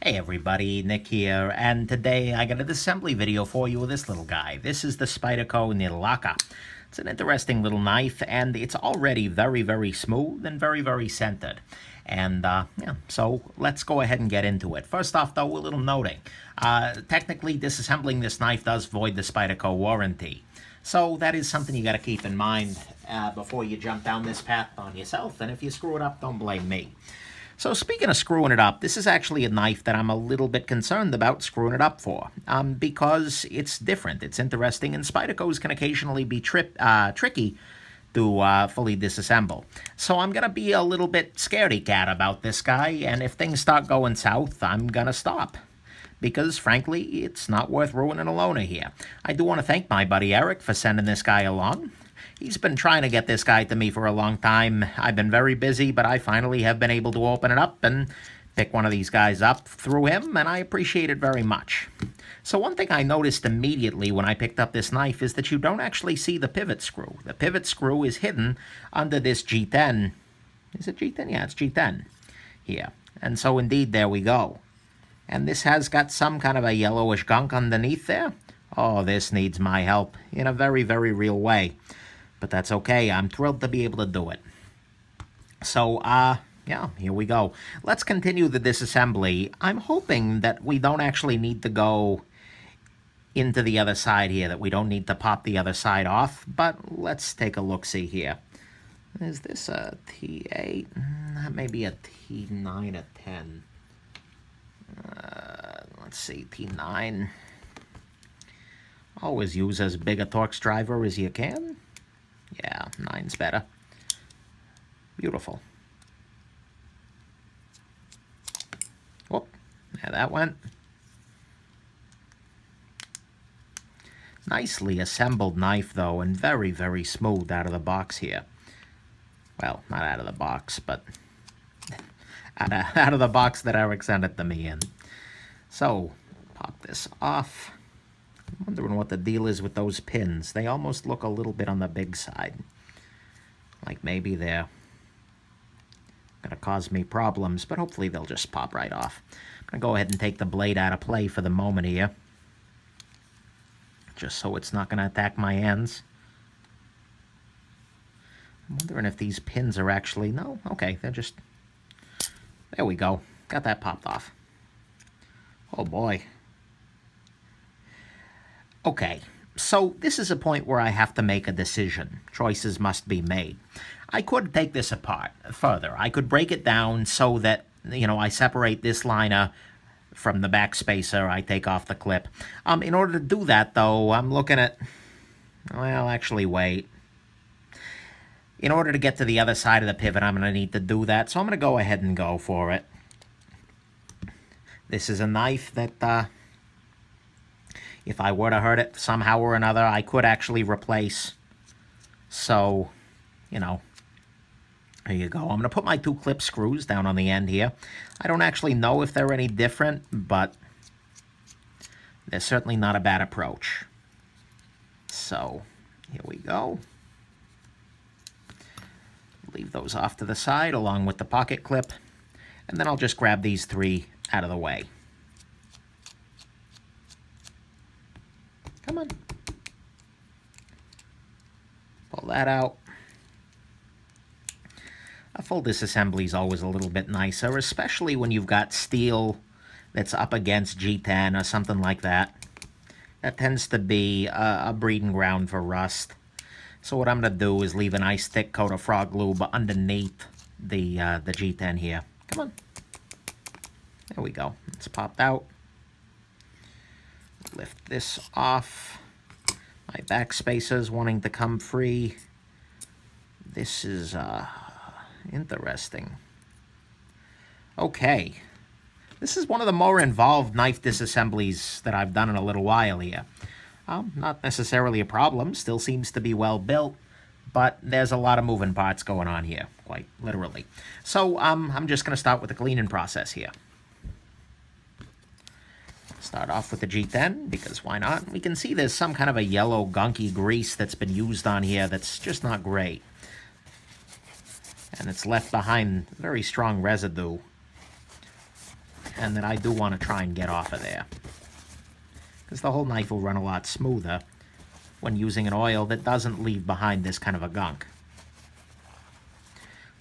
Hey everybody, Nick here, and today I got an assembly video for you with this little guy. This is the Spyderco Nilakka. It's an interesting little knife, and it's already very, very smooth and very, very centered. And yeah, so let's go ahead and get into it. First off, though, a little noting. Technically, disassembling this knife does void the Spyderco warranty. So that is something you got to keep in mind before you jump down this path on yourself. And if you screw it up, don't blame me. So speaking of screwing it up, this is actually a knife that I'm a little bit concerned about screwing it up for, because it's different, it's interesting, and Spydercos can occasionally be tricky to fully disassemble. So I'm going to be a little bit scaredy-cat about this guy, and if things start going south, I'm going to stop. Because, frankly, it's not worth ruining a loaner here. I do want to thank my buddy Eric for sending this guy along. He's been trying to get this guy to me for a long time. I've been very busy, but I finally have been able to open it up and pick one of these guys up through him, and I appreciate it very much. So one thing I noticed immediately when I picked up this knife is that you don't actually see the pivot screw. The pivot screw is hidden under this G10. Is it G10? Yeah, it's G10 here. And so indeed, there we go. And this has got some kind of a yellowish gunk underneath there. Oh, this needs my help in a very, very real way. But that's okay. I'm thrilled to be able to do it. So, yeah, here we go. Let's continue the disassembly. I'm hoping that we don't actually need to go into the other side here, that we don't need to pop the other side off. But let's take a look-see here. Is this a T8? Maybe a T9 or 10. Let's see, T9. Always use as big a Torx driver as you can. Yeah, 9's better. Beautiful. Whoop, there that went. Nicely assembled knife, though, and very, very smooth out of the box here. Well, not out of the box, but out of the box that Eric sent it to me in. So, pop this off. I'm wondering what the deal is with those pins. They almost look a little bit on the big side. Like maybe they're going to cause me problems, but hopefully they'll just pop right off. I'm going to go ahead and take the blade out of play for the moment here. Just so it's not going to attack my ends. I'm wondering if these pins are actually... No? Okay, they're just... There we go. Got that popped off. Oh boy. Okay, so this is a point where I have to make a decision. Choices must be made. I could take this apart further. I could break it down so that, you know, I separate this liner from the back spacer. I take off the clip. In order to do that, though, I'm looking at... Well, actually, wait. In order to get to the other side of the pivot, I'm going to need to do that. So I'm going to go ahead and go for it. This is a knife that... If I were to hurt it somehow or another, I could actually replace. So, you know, there you go. I'm going to put my two clip screws down on the end here. I don't actually know if they're any different, but they're certainly not a bad approach. So, here we go. Leave those off to the side along with the pocket clip. And then I'll just grab these three out of the way. Come on. Pull that out. A full disassembly is always a little bit nicer, especially when you've got steel that's up against G10 or something like that. That tends to be a breeding ground for rust. So what I'm going to do is leave a nice thick coat of Frog Lube underneath the G10 here. Come on. There we go. It's popped out. Lift this off. My back spacer's wanting to come free. This is interesting. Okay. This is one of the more involved knife disassemblies that I've done in a little while here. Not necessarily a problem. Still seems to be well built. But there's a lot of moving parts going on here, quite literally. So I'm just going to start with the cleaning process here. Start off with the G10, because why not? We can see there's some kind of a yellow gunky grease that's been used on here that's just not great. And it's left behind very strong residue. and then I do want to try and get off of there, because the whole knife will run a lot smoother when using an oil that doesn't leave behind this kind of a gunk.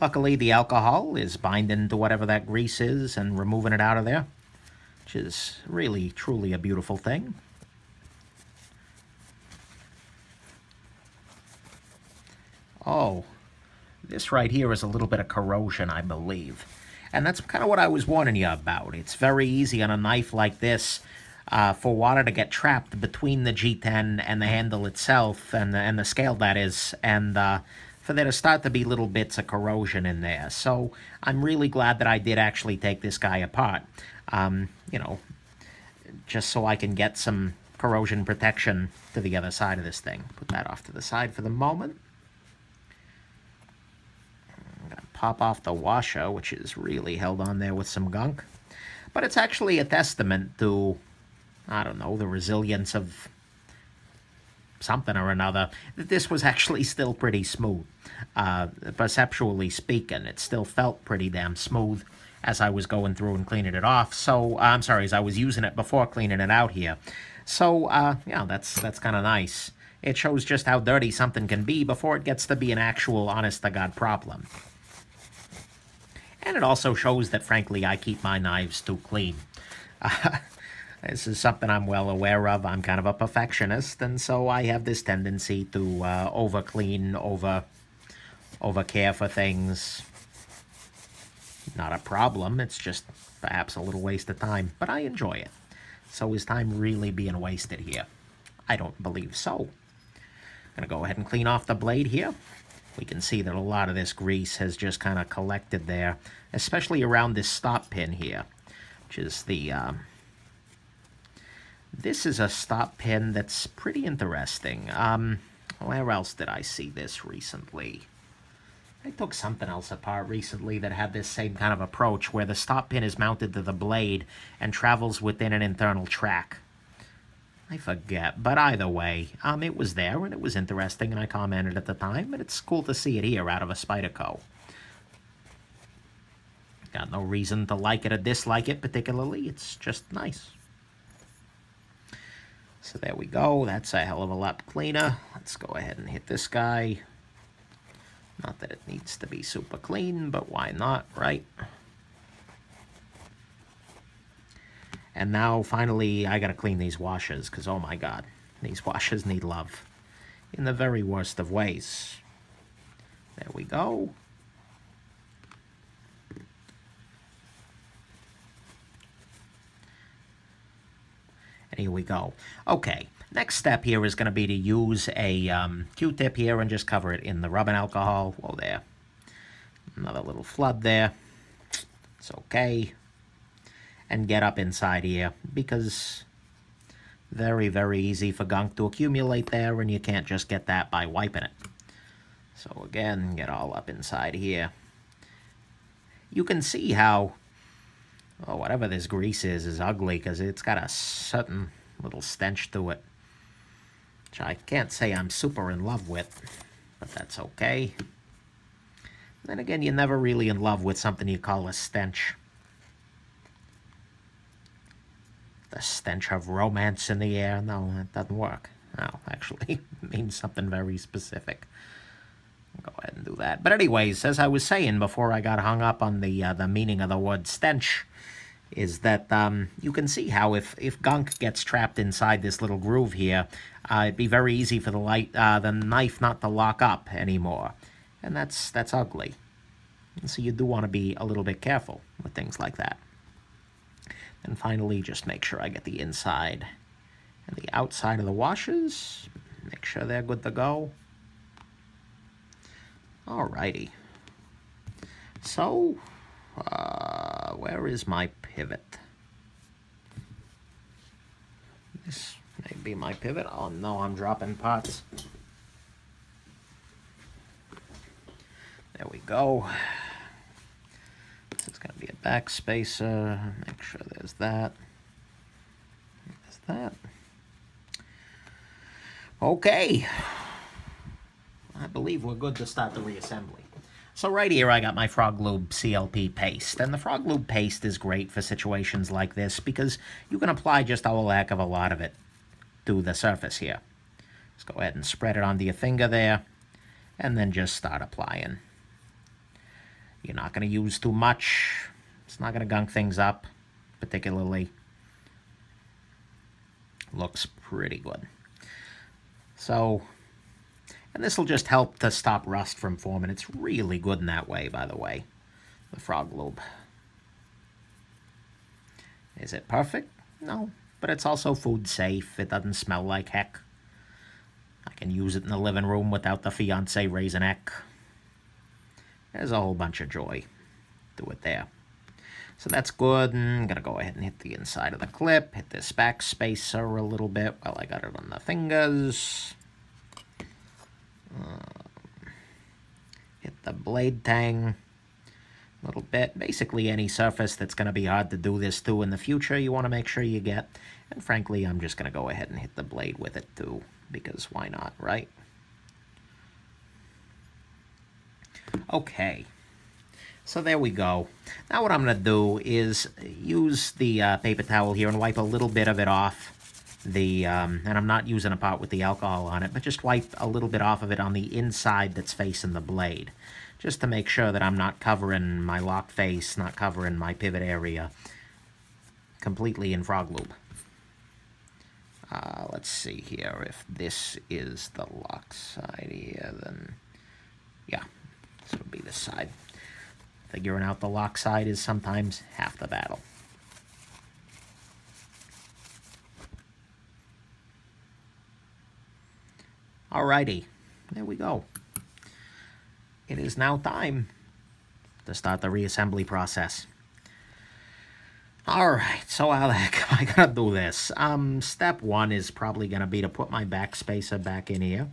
Luckily, the alcohol is binding to whatever that grease is and removing it out of there, which is really, truly a beautiful thing. Oh, this right here is a little bit of corrosion, I believe. And that's kind of what I was warning you about. It's very easy on a knife like this for water to get trapped between the G10 and the handle itself, and the scale, that is, and for there to start to be little bits of corrosion in there. So I'm really glad that I did actually take this guy apart, you know, just so I can get some corrosion protection to the other side of this thing. Put that off to the side for the moment. I'm going to pop off the washer, which is really held on there with some gunk. But it's actually a testament to, I don't know, the resilience of something or another, that this was actually still pretty smooth. Perceptually speaking, it still felt pretty damn smooth as I was going through and cleaning it off. So, I'm sorry, as I was using it before cleaning it out here. So, yeah, that's kind of nice. It shows just how dirty something can be before it gets to be an actual honest-to-God problem. And it also shows that, frankly, I keep my knives too clean. This is something I'm well aware of. I'm kind of a perfectionist, and so I have this tendency to over-clean, over-care for things. Not a problem. It's just perhaps a little waste of time, but I enjoy it. So is time really being wasted here? I don't believe so. I'm going to go ahead and clean off the blade here. We can see that a lot of this grease has just kind of collected there, especially around this stop pin here, which is the... This is a stop pin that's pretty interesting. Where else did I see this recently? I took something else apart recently that had this same kind of approach, where the stop pin is mounted to the blade and travels within an internal track. I forget, but either way, it was there, and it was interesting, and I commented at the time, but it's cool to see it here out of a Spyderco. Got no reason to like it or dislike it particularly. It's just nice. So there we go. That's a hell of a lot cleaner. Let's go ahead and hit this guy. Not that it needs to be super clean, but why not, right? And now, finally, I gotta clean these washers, because, oh my God, these washers need love in the very worst of ways. There we go. And here we go. Okay, next step here is going to be to use a Q-tip here and just cover it in the rubbing alcohol. Whoa there. Another little flood there. It's okay. And get up inside here, because very, very easy for gunk to accumulate there, and you can't just get that by wiping it. So again, get all up inside here. You can see how... Oh, whatever this grease is ugly, because it's got a certain little stench to it, which I can't say I'm super in love with, but that's okay. And then again, you're never really in love with something you call a stench. The stench of romance in the air. No, that doesn't work. No, actually, it means something very specific. Go ahead and do that. But anyways, as I was saying before I got hung up on the meaning of the word stench, is that you can see how if gunk gets trapped inside this little groove here, it'd be very easy for the knife not to lock up anymore. And that's ugly. And so you do want to be a little bit careful with things like that. And finally, just make sure I get the inside and the outside of the washers. Make sure they're good to go. Alrighty, so where is my pivot? This may be my pivot. Oh no, I'm dropping pots. There we go. This is going to be a back spacer. Make sure there's that. There's that. Okay. I believe we're good to start the reassembly. So right here I got my Frog Lube CLP paste, and the Frog Lube paste is great for situations like this because you can apply just a lack of a lot of it to the surface here. Just go ahead and spread it onto your finger there, and then just start applying. You're not going to use too much. It's not going to gunk things up, particularly. Looks pretty good. So, and this will just help to stop rust from forming. It's really good in that way, by the way, the Frog Lube. Is it perfect? No, but it's also food safe. It doesn't smell like heck. I can use it in the living room without the fiancé raising heck. There's a whole bunch of joy to it there. So that's good. I'm going to go ahead and hit the inside of the clip, hit this backspacer a little bit while I got it on the fingers. Hit the blade tang a little bit. Basically any surface that's going to be hard to do this to in the future, you want to make sure you get. And frankly, I'm just going to go ahead and hit the blade with it too, because why not, right? Okay. So there we go. Now what I'm going to do is use the paper towel here and wipe a little bit of it off. And I'm not using a pot with the alcohol on it, but just wipe a little bit off of it on the inside that's facing the blade, just to make sure that I'm not covering my lock face, not covering my pivot area completely in Frog Lube. Let's see here. If this is the lock side here, then yeah, this would be this side. Figuring out the lock side is sometimes half the battle. Alrighty, there we go. It is now time to start the reassembly process. Alright, so how the heck am I gonna do this? Step one is probably gonna be to put my backspacer back in here.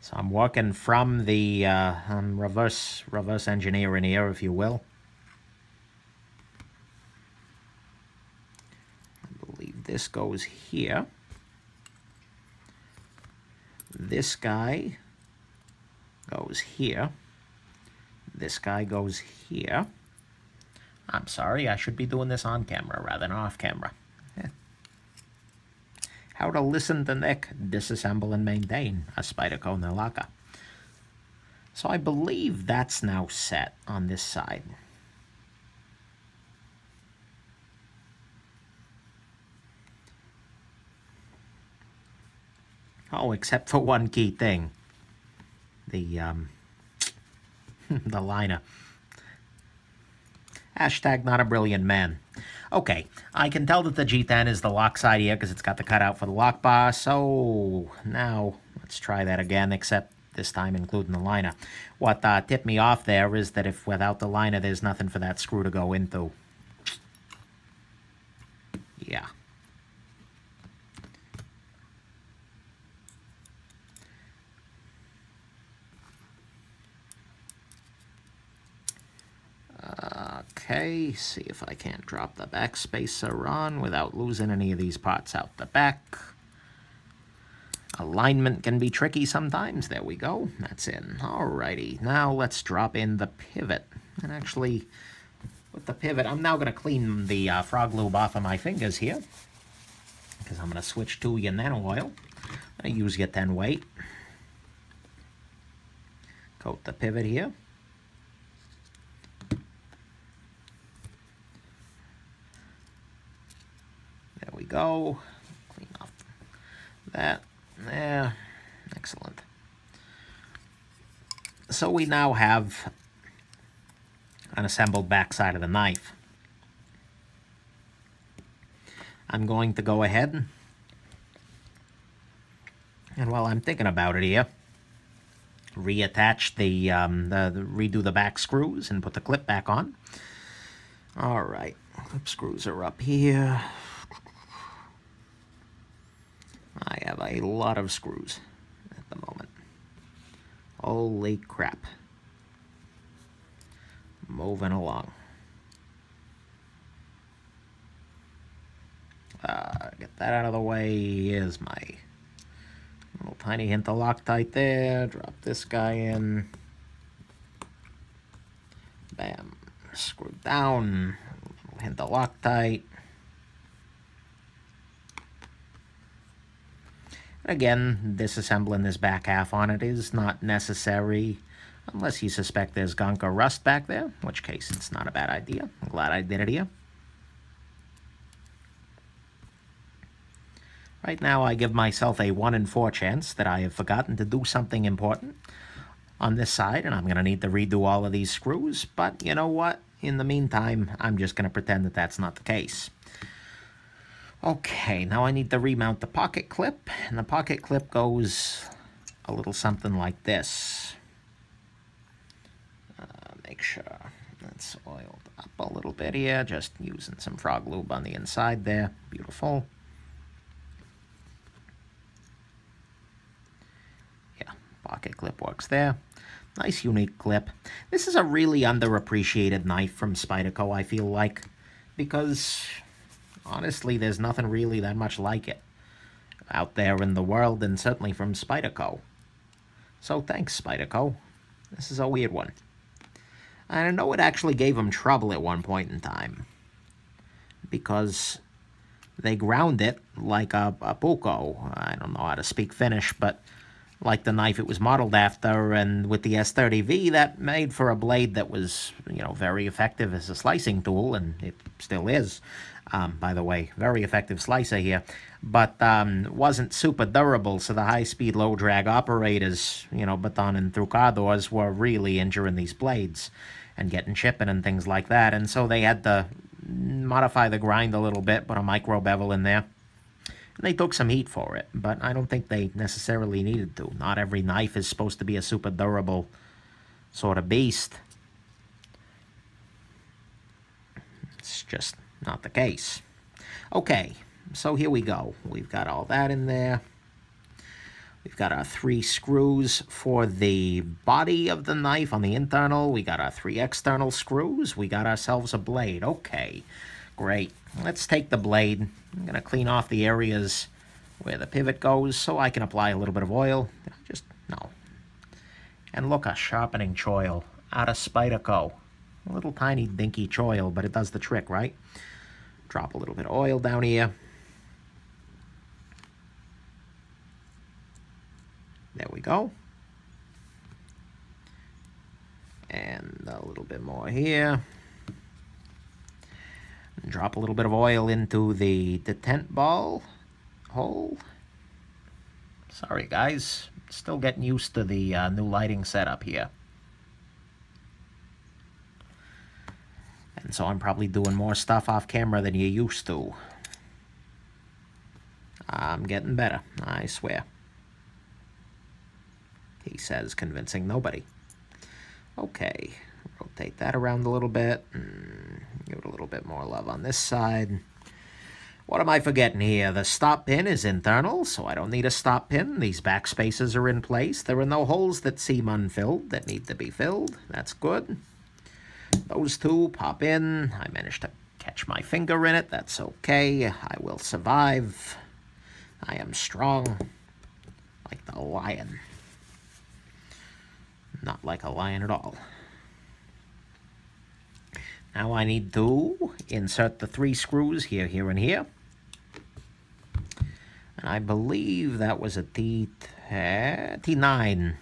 So I'm working from the reverse engineering here, if you will. I believe this goes here. This guy goes here. This guy goes here. I'm sorry, I should be doing this on camera rather than off camera. How to listen to Nick, disassemble, and maintain a Spyderco Nilakka. So I believe that's now set on this side. Oh, except for one key thing. The, the liner. Hashtag not a brilliant man. Okay, I can tell that the G10 is the lock side here because it's got the cutout for the lock bar. So now let's try that again, except this time including the liner. What tipped me off there is that if without the liner, there's nothing for that screw to go into. Yeah. Okay, see if I can't drop the backspacer on without losing any of these parts out the back. Alignment can be tricky sometimes. There we go. That's in. Alrighty, now let's drop in the pivot. And actually, with the pivot, I'm now going to clean the Frog Lube off of my fingers here, because I'm going to switch to your nano oil. I use your 10 weight. Coat the pivot here. Go clean off that there. Excellent. So we now have an assembled backside of the knife. I'm going to go ahead and while I'm thinking about it here, reattach the redo the back screws and put the clip back on. All right, clip screws are up here. I have a lot of screws at the moment. Holy crap. Moving along. Get that out of the way. Here's my Little tiny hint of Loctite there. Drop this guy in. Bam. Screw down. Little hint of Loctite. Again, disassembling this back half on it is not necessary unless you suspect there's gunk or rust back there, in which case it's not a bad idea. I'm glad I did it here. Right now, I give myself a 1 in 4 chance that I have forgotten to do something important on this side, and I'm going to need to redo all of these screws, but you know what? In the meantime, I'm just going to pretend that that's not the case. Okay, now I need to remount the pocket clip, and the pocket clip goes a little something like this. Make sure that's oiled up a little bit here, just using some Frog Lube on the inside there. Beautiful. Yeah, pocket clip works there. Nice unique clip. This is a really underappreciated knife from Spyderco, I feel like, because honestly, there's nothing really that much like it out there in the world, and certainly from Spyderco. So thanks, Spyderco. This is a weird one. I know it actually gave them trouble at one point in time, because they ground it like a puuko. I don't know how to speak Finnish, but like the knife it was modeled after, and with the S30V, that made for a blade that was, you know, very effective as a slicing tool, and it still is, by the way, very effective slicer here, but wasn't super durable, so the high-speed, low-drag operators, you know, baton and trucadors were really injuring these blades and getting chipping and things like that, and so they had to modify the grind a little bit, put a micro bevel in there. They took some heat for it, but I don't think they necessarily needed to. Not every knife is supposed to be a super durable sort of beast. It's just not the case. Okay, so here we go. We've got all that in there. We've got our 3 screws for the body of the knife on the internal. We got our 3 external screws. We got ourselves a blade. Okay. Great. Let's take the blade. I'm going to clean off the areas where the pivot goes so I can apply a little bit of oil. Just, no. And look, a sharpening choil out of Spyderco. A little tiny dinky choil, but it does the trick, right? Drop a little bit of oil down here. There we go. And a little bit more here. Drop a little bit of oil into the detent ball hole. Sorry, guys. Still getting used to the new lighting setup here. And so I'm probably doing more stuff off camera than you're used to. I'm getting better, I swear. He says, convincing nobody. Okay. Rotate that around a little bit. Give it a little bit more love on this side. What am I forgetting here? The stop pin is internal, so I don't need a stop pin. These back spacers are in place. There are no holes that seem unfilled that need to be filled. That's good. Those two pop in. I managed to catch my finger in it. That's okay. I will survive. I am strong like the lion. Not like a lion at all. Now I need to insert the 3 screws here, here, and here. And I believe that was a T9. Yeah.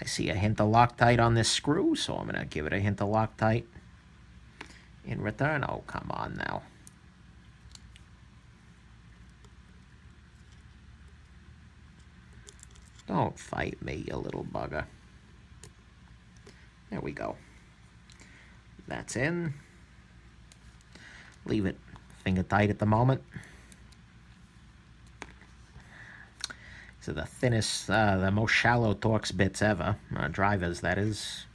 I see a hint of Loctite on this screw, so I'm going to give it a hint of Loctite in return. Oh, come on now. Don't fight me, you little bugger. There we go. That's in. Leave it finger tight at the moment. These are the thinnest, the most shallow Torx bits ever. Drivers, that is.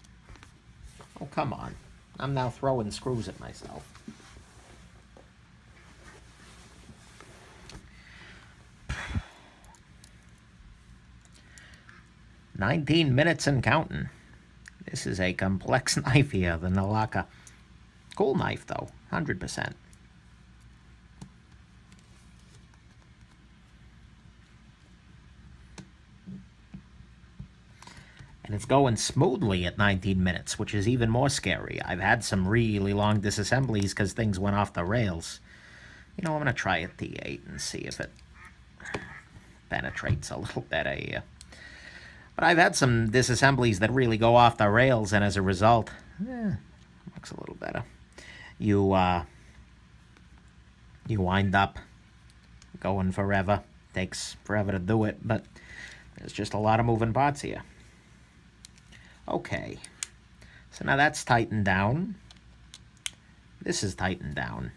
Oh, come on. I'm now throwing screws at myself. "19 minutes and counting. This is a complex knife here, the Nilakka. Cool knife though, 100%. And it's going smoothly at 19 minutes, which is even more scary. I've had some really long disassemblies because things went off the rails. You know, I'm going to try a T8 and see if it penetrates a little better here. But I've had some disassemblies that really go off the rails, and as a result, looks a little better. You wind up going forever. Takes forever to do it, but there's just a lot of moving parts here. Okay, so now that's tightened down. This is tightened down.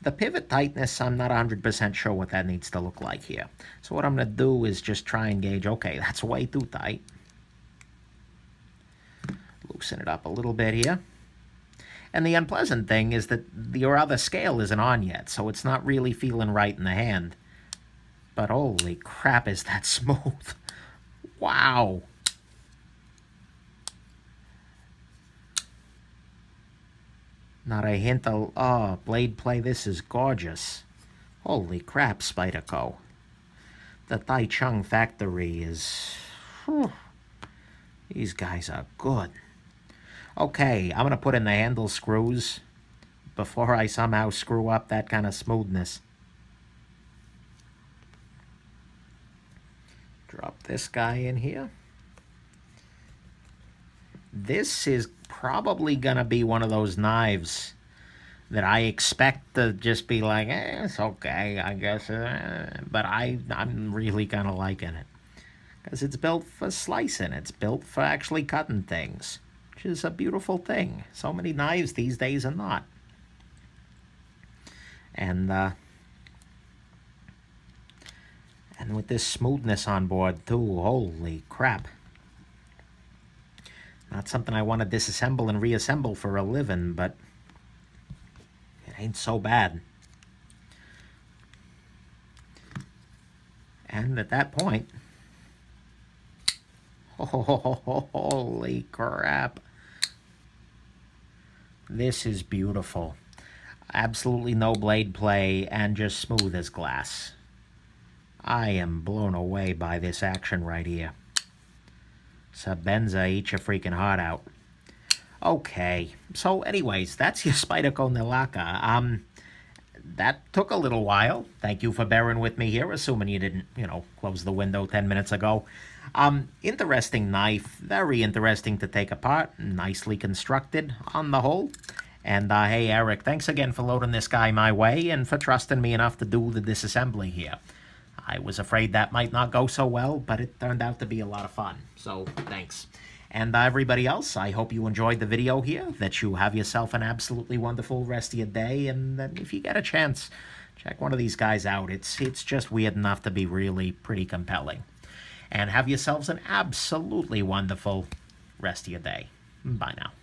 The pivot tightness, I'm not 100% sure what that needs to look like here. So what I'm going to do is just try and gauge, okay, that's way too tight. Loosen it up a little bit here. And the unpleasant thing is that your other scale isn't on yet, so it's not really feeling right in the hand. But holy crap, is that smooth. Wow. Not a hint of, oh, blade play, this is gorgeous. Holy crap, Spyderco. The Taichung factory is, whew, these guys are good. Okay, I'm going to put in the handle screws before I somehow screw up that kind of smoothness. Drop this guy in here. This is probably going to be one of those knives that I expect to just be like, it's okay, I guess, but I'm really kind of liking it. Because it's built for slicing, it's built for actually cutting things, which is a beautiful thing. So many knives these days are not. And with this smoothness on board too, holy crap. Not something I want to disassemble and reassemble for a living, but it ain't so bad. And at that point, oh, holy crap. This is beautiful. Absolutely no blade play and just smooth as glass. I am blown away by this action right here. Sabenza, eat your freaking heart out. Okay, so anyways, that's your Spyderco Nilakka. That took a little while. Thank you for bearing with me here, assuming you didn't, you know, close the window 10 minutes ago. Interesting knife, very interesting to take apart, nicely constructed on the whole. And hey, Eric, thanks again for loading this guy my way and for trusting me enough to do the disassembly here. I was afraid that might not go so well, but it turned out to be a lot of fun, so thanks. And everybody else, I hope you enjoyed the video here, that you have yourself an absolutely wonderful rest of your day, and that if you get a chance, check one of these guys out. It's just weird enough to be really pretty compelling. And have yourselves an absolutely wonderful rest of your day. Bye now.